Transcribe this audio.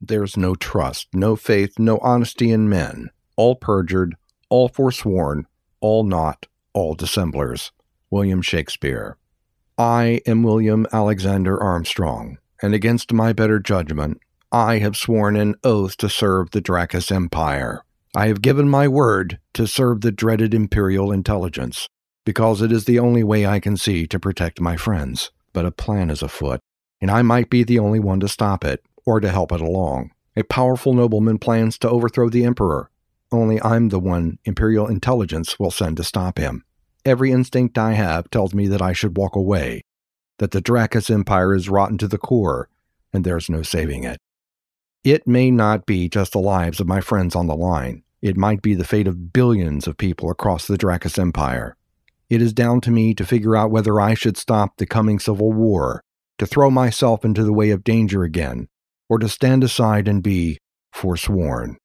There's no trust, no faith, no honesty in men, all perjured, all forsworn, all not, all dissemblers. William Shakespeare. I am William Alexander Armstrong, and against my better judgment, I have sworn an oath to serve the Dracus Empire. I have given my word to serve the dreaded imperial intelligence, because it is the only way I can see to protect my friends. But a plan is afoot, and I might be the only one to stop it, or to help it along. A powerful nobleman plans to overthrow the emperor, only I'm the one imperial intelligence will send to stop him. Every instinct I have tells me that I should walk away, that the Dracus Empire is rotten to the core, and there's no saving it. It may not be just the lives of my friends on the line. It might be the fate of billions of people across the Dracus Empire. It is down to me to figure out whether I should stop the coming civil war, to throw myself into the way of danger again, or to stand aside and be forsworn.